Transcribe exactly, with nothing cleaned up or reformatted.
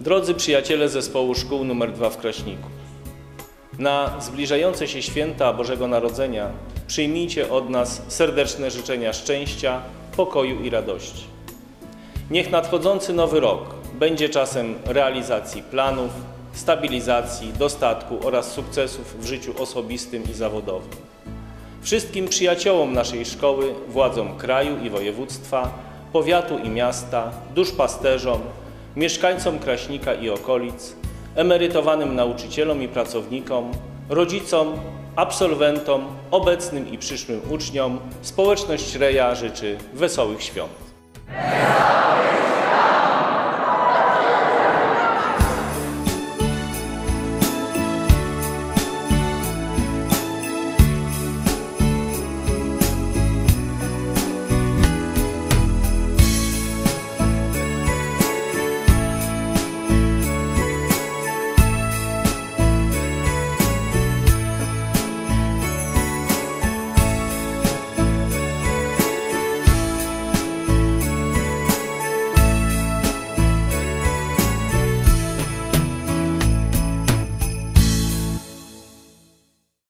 Drodzy przyjaciele Zespołu Szkół nr dwa w Kraśniku, na zbliżające się święta Bożego Narodzenia przyjmijcie od nas serdeczne życzenia szczęścia, pokoju i radości. Niech nadchodzący nowy rok będzie czasem realizacji planów, stabilizacji, dostatku oraz sukcesów w życiu osobistym i zawodowym. Wszystkim przyjaciołom naszej szkoły, władzom kraju i województwa, powiatu i miasta, duszpasterzom, mieszkańcom Kraśnika i okolic, emerytowanym nauczycielom i pracownikom, rodzicom, absolwentom, obecnym i przyszłym uczniom społeczność Reja życzy wesołych świąt.